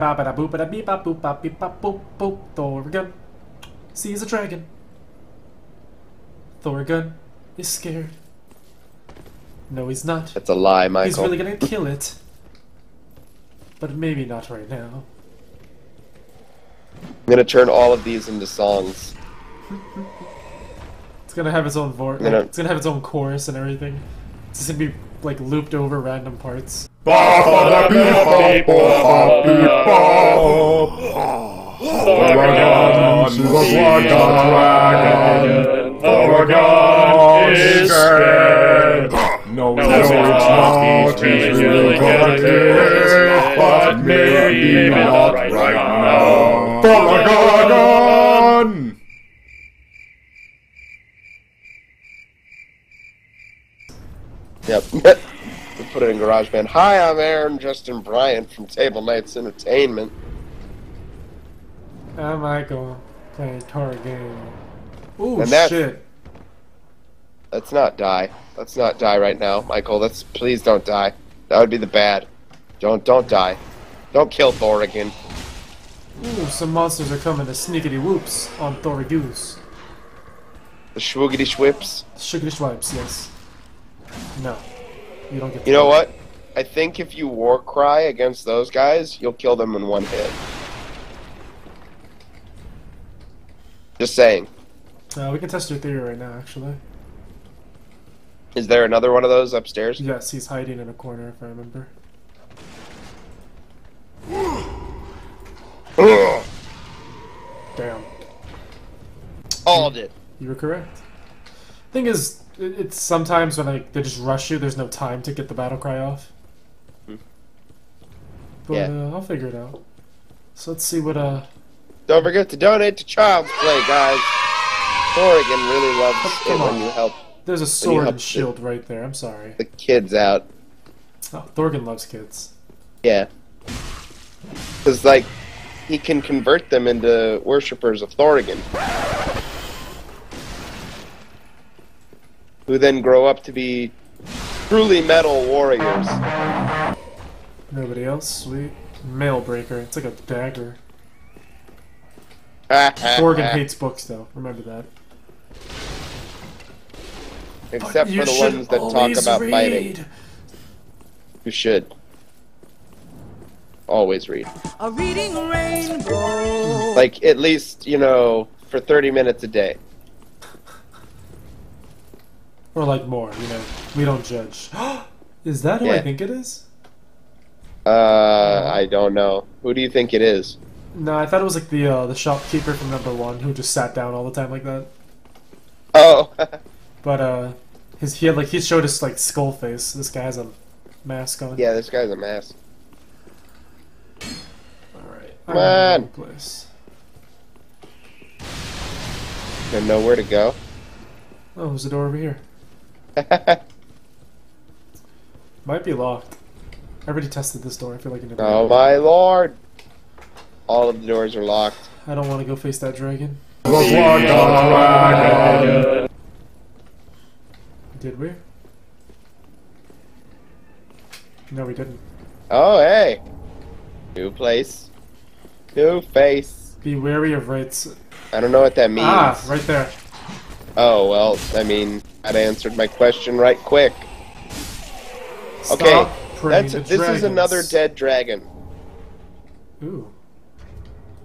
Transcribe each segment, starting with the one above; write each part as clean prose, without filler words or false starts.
Ba ba da boop ba da beep ba boop boop. Thorogun sees a dragon. Thorogun is scared. No, he's not. That's a lie, Michael. He's really gonna kill it. But maybe not right now. I'm gonna turn all of these into songs. It's gonna have its own it's gonna have its own chorus and everything. It's just gonna be like looped over random parts. Thorogun is scared. No, it's not. He's really gonna do it, but maybe not right now. Thorogun! Yep. We put it in GarageBand. Hi, I'm Aaron Justin Bryant from Table Knights Entertainment. I'm Michael. Play a Thorogun game. Ooh, shit. Let's not die. Let's not die right now, Michael. Please don't die. That would be the bad. Don't die. Don't kill Thorogun. Ooh, some monsters are coming to sneakity whoops on Thorogus. The shwoogity shwips? Shwoogity swipes, yes. No. You don't get You know what? I think if you war cry against those guys, you'll kill them in one hit. Just saying. We can test your theory right now, actually. Is there another one of those upstairs? Yes, he's hiding in a corner, if I remember. Damn. All of it. You were correct. Thing is, it's sometimes when they just rush you, there's no time to get the battle cry off. But I'll figure it out. So let's see what. Don't forget to donate to Child's Play, guys. Thorogun really loves it when you help. There's a sword and shield right there, I'm sorry. The kids out. Oh, Thorogun loves kids. Yeah. Because, he can convert them into worshippers of Thorogun. Who then grow up to be truly metal warriors. Nobody else? Sweet. Mail breaker. It's like a dagger. Thorogun hates books, though. Remember that. Except for the ones that talk about fighting. You should always read. A reading rainbow. At least, for 30 minutes a day. Or more, We don't judge. Is that who I think it is? I don't know. Who do you think it is? No, I thought it was the shopkeeper from Number 1 who just sat down all the time like that. Oh. But he showed us skull face. This guy has a mask on. Yeah, this guy's a mask. Alright. Come on. Place. Didn't know where to go. Oh, there's a door over here. Might be locked. I already tested this door, I feel like it. Oh my lord! All of the doors are locked. I don't want to go face that dragon. Did we? No, we didn't. Oh, hey! New place. New face. Be wary of rights. I don't know what that means. Ah, right there. Oh, well, that answered my question right quick. Stop this is another dead dragon. Ooh.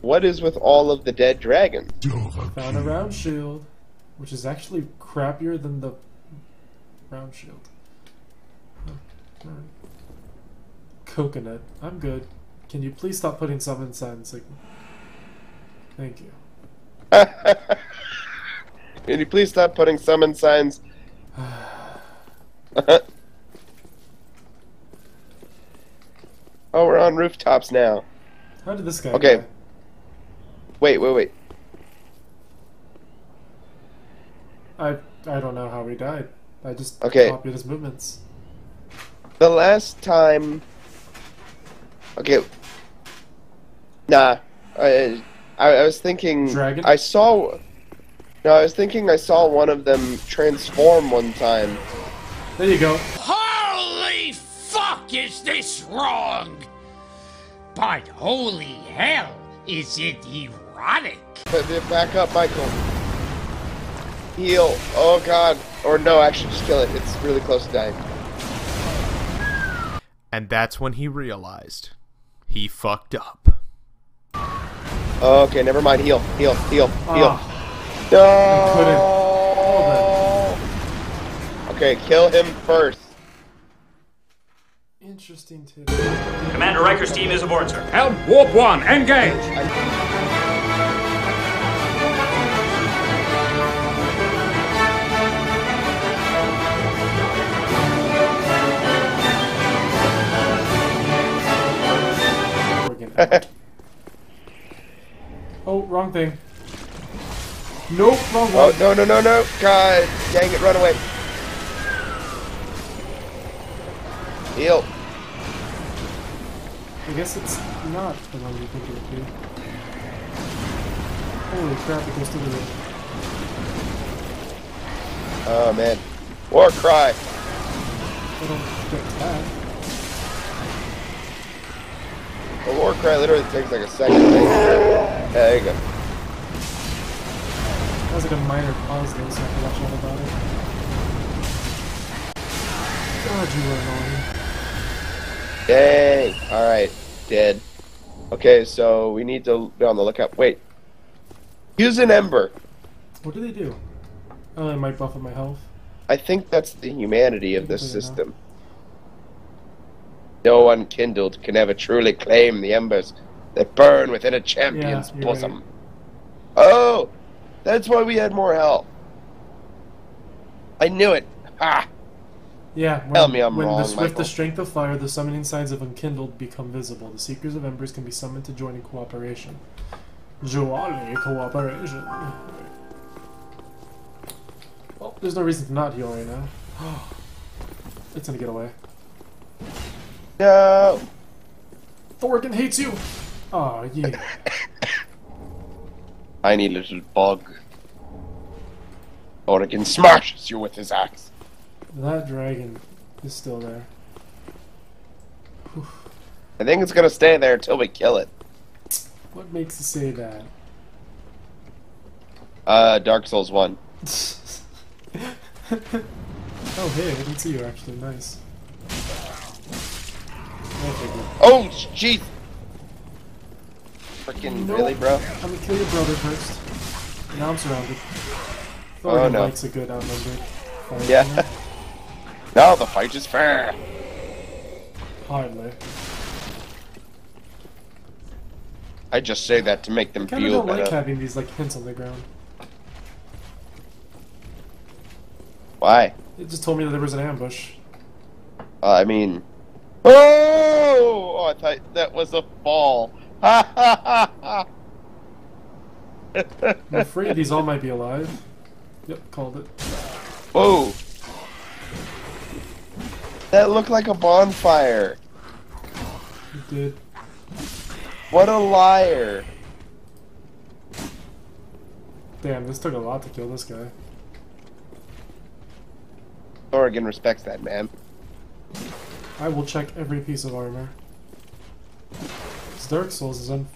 What is with all of the dead dragons? Found a round shield, which is actually crappier than the round shield. Coconut. I'm good. Can you please stop putting some inside? Thank you. Can you please stop putting summon signs? Oh, we're on rooftops now. How did this guy die? Wait. I don't know how he died. I just copied his movements. The last time... Okay. Nah. I was thinking... Dragon? I was thinking I saw one of them transform one time. There you go. Holy fuck, is this wrong? But holy hell, is it erotic? Back up, Michael. Heal. Oh god. Or no, actually just kill it. It's really close to dying. And that's when he realized he fucked up. Okay, never mind. Heal. Heal. Heal. Heal. No! I couldn't. Hold on. Okay, kill him first. Interesting too. Commander Riker's team is aboard, sir. Help Warp 1, engage! Oh, wrong thing. Nope, wrong one. Oh, no, no, no, no. God, dang it, run away. Heal. I guess it's not the one you think it would be. Holy crap, it goes through the roof. Oh man. War cry! I don't get that. A war cry literally takes like a second. Yeah, there you go. That was like a minor pause there, so I can watch all about it. God, you were annoying. Yay! Alright, dead. Okay, so we need to be on the lookout. Wait. Use an ember. What do they do? Oh, it might buff up my health. I think that's the humanity of this system. No unkindled can ever truly claim the embers that burn within a champion's bosom. Right. Oh! That's why we had more health. I knew it. Ha! Yeah, when, tell me I'm wrong, Michael. With the strength of fire, the summoning signs of unkindled become visible. The seekers of embers can be summoned to join in cooperation. Jolly cooperation. Well, there's no reason to not heal right now. It's gonna get away. No! Thorogun hates you! Aw, oh, yeah. Tiny little bug. Thorogun smashes you with his axe. That dragon is still there. Whew. I think it's gonna stay there until we kill it. What makes you say that? Dark Souls 1. Oh hey, I didn't see you actually, nice. Oh jeez! Freaking nope. Really, bro? I'm gonna kill your brother first. Now I'm surrounded. Thor oh no. Likes a good outnumbered. Yeah. Now the fight is fair. Hardly. I just say that to make them feel better. I don't like having these like hints on the ground. Why? It just told me that there was an ambush. I mean. Oh! Oh, I thought that was a fall. Ha ha ha ha! I'm afraid these all might be alive. Yep, called it. Whoa! That looked like a bonfire. It did. What a liar. Damn, this took a lot to kill this guy. Thorogun respects that, man. I will check every piece of armor. His Dark Souls is un...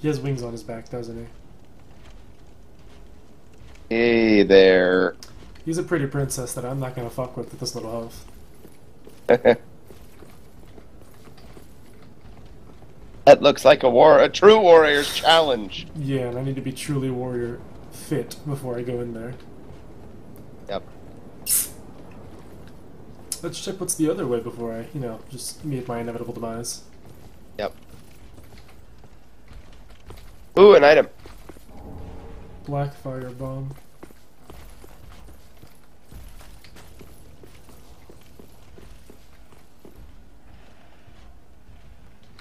He has wings on his back, doesn't he? Hey there. He's a pretty princess that I'm not gonna fuck with this little health. That looks like a true warrior's challenge. Yeah, and I need to be truly warrior fit before I go in there. Yep. Let's check what's the other way before I, you know, just meet my inevitable demise. Yep. Ooh, an item. Black fire bomb.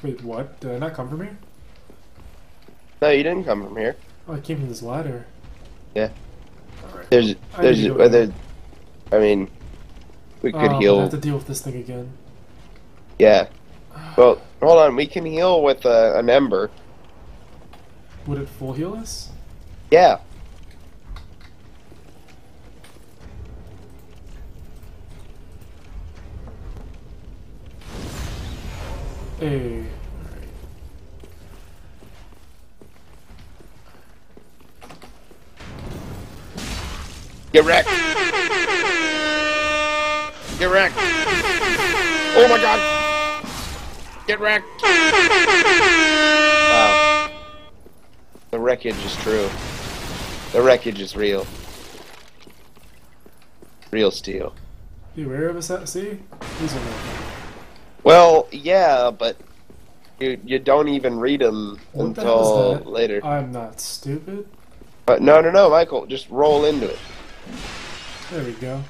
Wait, what? Did I not come from here? No, you didn't come from here. Oh, I came from this ladder. Yeah. Alright. There's I mean, we could heal. We'll have to deal with this thing again. Yeah. Well, hold on. We can heal with an ember. Would it full heal us? Yeah. Hey. Get wrecked! Get wrecked! Oh my god! Get wrecked! Wow. The wreckage is true. The wreckage is real. Real steel. Be aware of us at sea? These are no fun. Well, yeah, but you don't even read them until later. I'm not stupid. But no, Michael, just roll into it. There we go.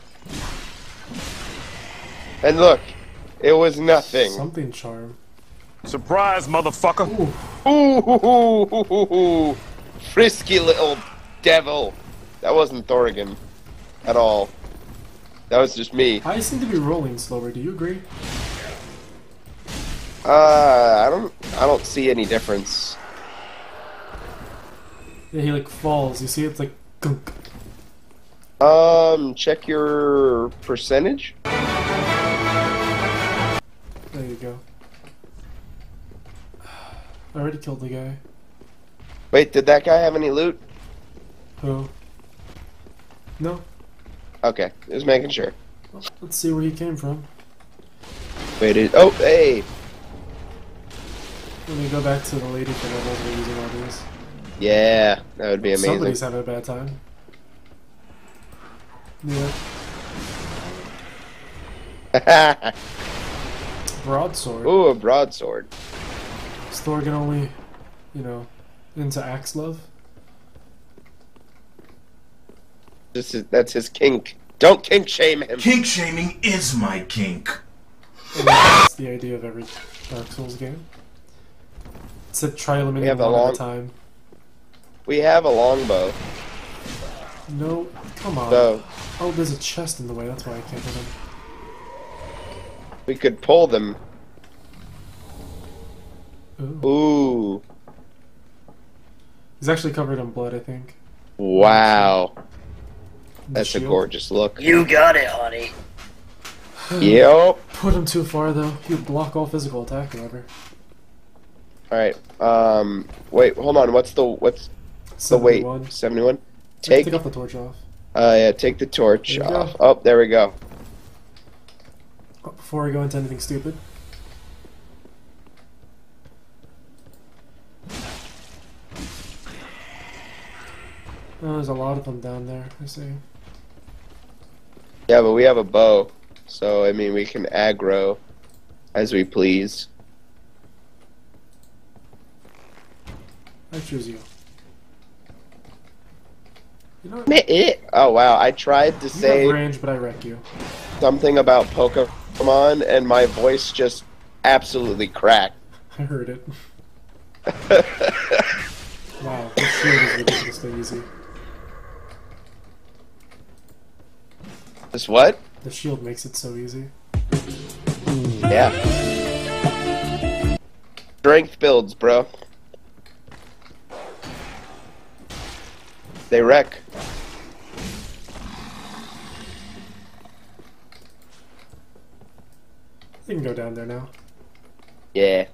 And look, it was nothing. Something charm. Surprise, motherfucker! Ooh, ooh. Frisky little devil. That wasn't Thorogun at all. That was just me. I seem to be rolling slower. Do you agree? I don't see any difference. Yeah, he like falls. You see, it's like gunk. Check your percentage. There you go. I already killed the guy. Wait, did that guy have any loot? Who? No. Okay, just making sure. Well, let's see where he came from. Wait, oh, hey! Let me go back to the lady for that wasn't using all these. Yeah, that would be amazing. Somebody's having a bad time. Yeah. Broadsword. Ooh, a broadsword. Is Thorogun only, you know, into axe love? That's his kink. Don't kink shame him. Kink shaming is my kink. And that's the idea of every Dark Souls game. It's a try eliminating one at a time. We have a longbow. No, come on. So, oh, there's a chest in the way, that's why I can't hit him. We could pull them. Ooh. Ooh. He's actually covered in blood, I think. Wow. That's a gorgeous look. You got it, honey. Yep. Put him too far, though. He'd block all physical attack, however. Alright, wait, hold on, what's the weight? 71? Take off the torch off. Yeah, take the torch off. Oh, there we go. Before we go into anything stupid. Oh, there's a lot of them down there, I see. Yeah, but we have a bow, so, I mean, we can aggro as we please. I choose you. You know what? Oh wow! I tried to say range, but I wreck you. Something about Pokemon, and my voice just absolutely cracked. I heard it. Wow, this shield is ridiculously easy. This what? The shield makes it so easy. Yeah. Strength builds, bro. They wreck. You can go down there now. Yeah.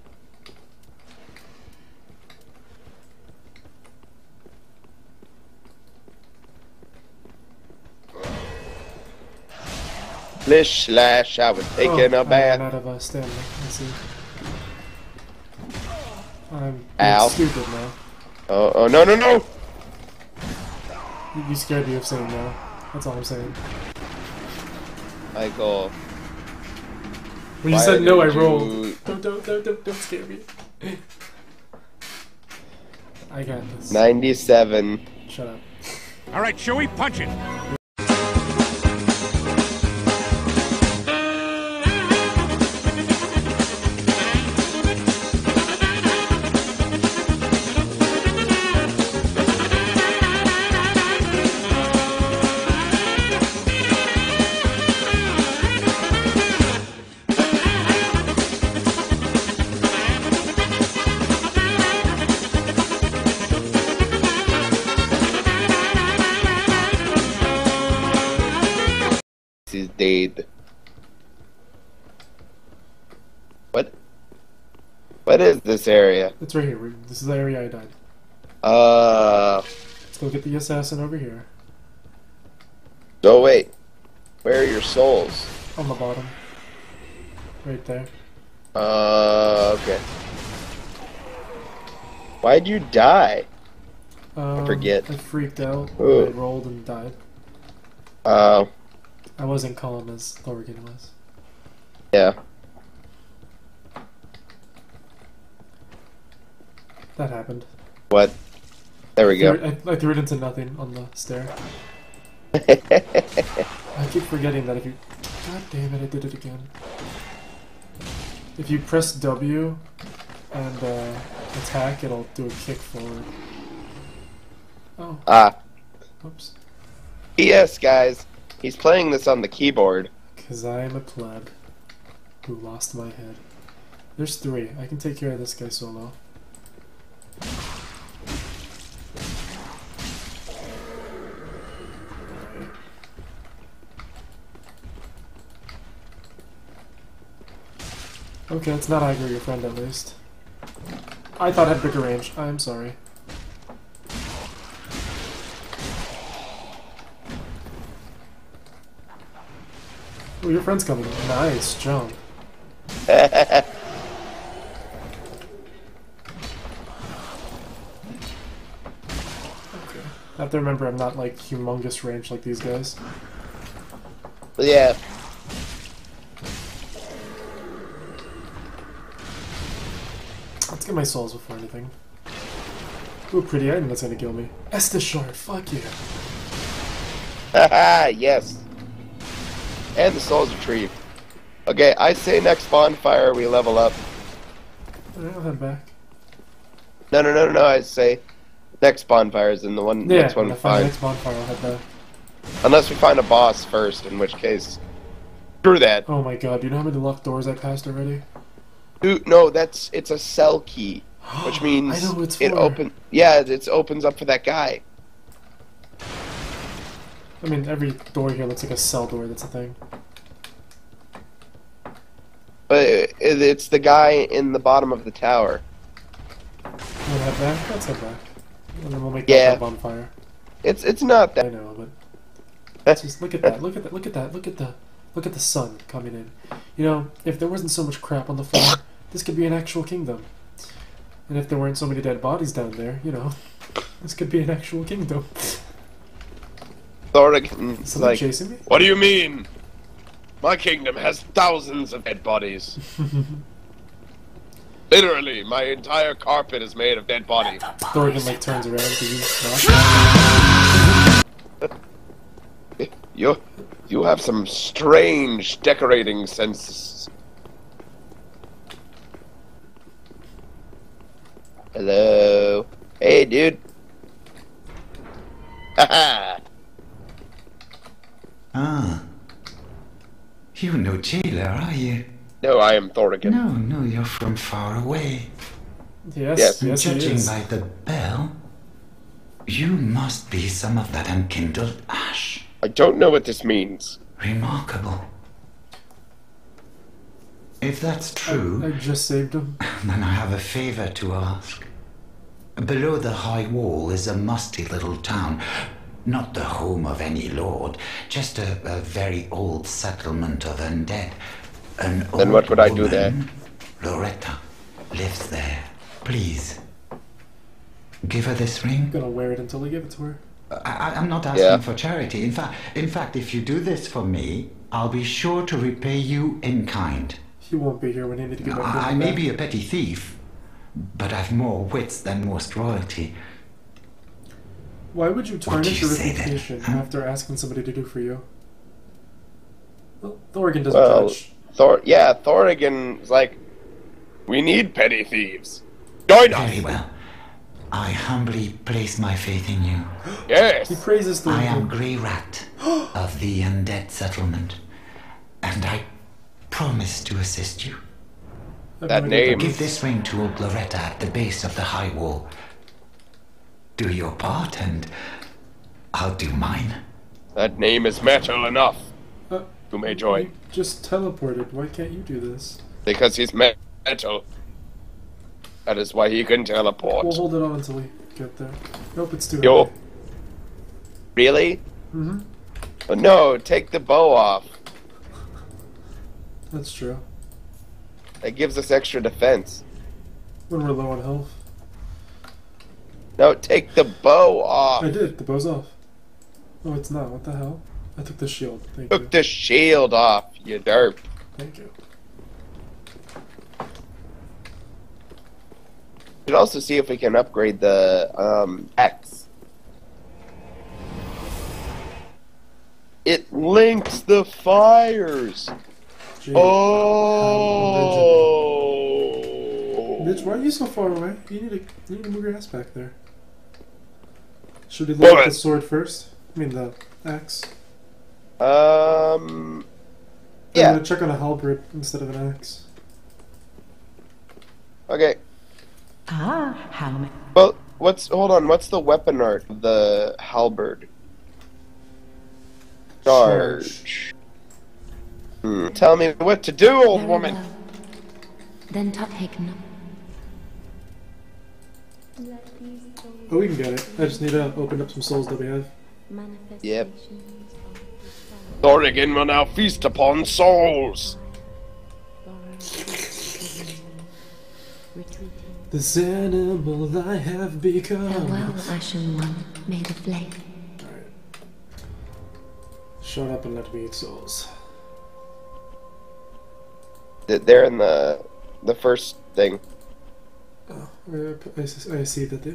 Slish slash, I was taking a bath. I'm out of stamina, I see. I'm stupid now. Oh, no! You scared me of saying no. That's all I'm saying. Michael. When you said no, I rolled. Don't scare me. I got this. 97. Shut up. Alright, shall we punch it? Is dead. What? What is this area? It's right here. This is the area I died. Let's go get the assassin over here. Oh wait, where are your souls? On the bottom. Right there. Okay. Why'd you die? I forget. I freaked out. I rolled and died. Oh. I wasn't calm as Thorogun was. Yeah. That happened. What? There we go. I threw it into nothing on the stair. I keep forgetting that if you... God damn it, I did it again. If you press W and attack, it'll do a kick forward. Oh. Ah. Oops. Yes, guys. He's playing this on the keyboard. Because I'm a pleb who lost my head. There's three. I can take care of this guy solo. Okay, it's not Igor, your friend, at least. I thought I had bigger range. I'm sorry. Oh, your friend's coming. Nice jump. Okay. I have to remember I'm not, like, humongous range like these guys. Yeah. Let's get my souls before anything. Ooh, pretty item that's gonna kill me. Esther Shard, fuck you. Haha, yes. And the souls retrieved. Okay, I say next bonfire we level up. I'll head back. No, I say next bonfire is in the one, yeah, next one we find. Next bonfire, I'll head back. Unless we find a boss first, in which case, screw that. Oh my god, do you know how many locked doors I passed already? Dude, no, that's, it's a cell key, which means I know it's it opens. Yeah, it opens up for that guy. I mean, every door here looks like a cell door. That's the thing. But it's the guy in the bottom of the tower. We'll head back. Let's head back, and then we'll make that bonfire. It's not that. I know, but let's just look at that. Look at that. Look at that. Look at the. Look at the sun coming in. You know, if there wasn't so much crap on the floor, this could be an actual kingdom. And if there weren't so many dead bodies down there, you know, this could be an actual kingdom. Thorogun, is somebody chasing me? What do you mean? My kingdom has thousands of dead bodies. Literally, my entire carpet is made of dead bodies. Thorogun like turns around to you. You have some strange decorating senses. Hello. Hey, dude. Haha. Ah. You're no jailer, are you? No, I am Thorogun. No, you're from far away. Yes, judging by the bell, you must be some of that unkindled ash. I don't know what this means. Remarkable. If that's true... I just saved him. Then I have a favor to ask. Below the high wall is a musty little town. Not the home of any lord. Just a very old settlement of undead. An old then what would I do there? Loretta lives there. Please. Give her this ring. I'm gonna wear it until I give it to her. I'm not asking for charity. In fact, if you do this for me, I'll be sure to repay you in kind. He won't be here when you need to get back. I may be a petty thief, but I've more wits than most royalty. Why would you tarnish your reputation after asking somebody to do for you? Well, Thorogun doesn't judge. Thorogun's like, we need petty thieves. Join us. Very well. I humbly place my faith in you. Yes! He praises the I am Grey Rat of the undead settlement, and I promise to assist you. That name. Give this ring to old Loretta at the base of the high wall. Do your part, and I'll do mine. That name is metal enough. You may join. You just teleported. Why can't you do this? Because he's metal. That is why he couldn't teleport. We'll hold it on until we get there. Nope, it's too high. Really? Mm-hmm. Oh, no, take the bow off. That's true. That gives us extra defense. When we're low on health. No, take the bow off. I did. The bow's off. Oh, it's not. What the hell? I took the shield. Thank you. Took the shield off, you derp. Thank you. We should also see if we can upgrade the axe. It links the fires. Jeez. Oh! Mitch, why are you so far away? You need to move your ass back there. Should we look at the sword first? I mean the axe. Yeah. I'm gonna check on a halberd instead of an axe. Okay. Ah, halberd. Well, hold on, what's the weapon art of the halberd? Charge. Hmm. Tell me what to do, old woman. Then oh, we can get it. I just need to open up some souls that we have. Yep. Thorogun will now feast upon souls. This animal I have become. Farewell, Ashen One. May the flame. Alright. Shut up and let me eat souls. They're in the first thing. Oh, I see that there.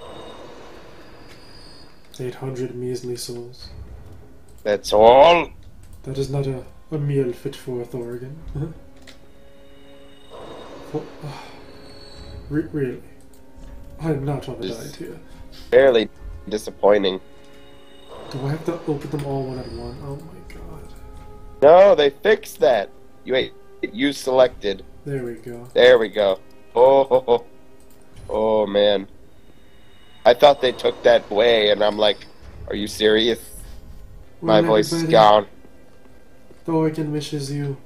Yeah. 800 measly souls. That's all? That is not a meal fit for a Thorogun. Huh? Oh, oh. Really? I am not on a diet here. Fairly disappointing. Do I have to open them all one at one? Oh my god. No, they fixed that. You selected. There we go. There we go. Oh, oh, oh. Oh man. I thought they took that away, and I'm like, are you serious? My voice is gone. Thorogun wishes you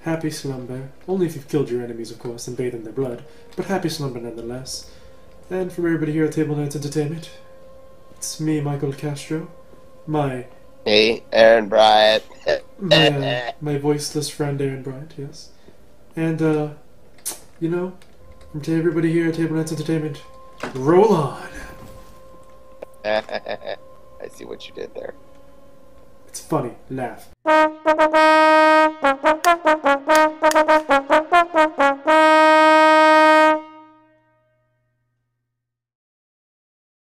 happy slumber. Only if you've killed your enemies, of course, and bathed in their blood. But happy slumber nonetheless. And from everybody here at Table Knights Entertainment, it's me, Michael Castro. Hey, Aaron Bryant. my voiceless friend, Aaron Bryant, yes. And, you know, from everybody here at Table Knights Entertainment, roll on! I see what you did there. It's funny. Laugh.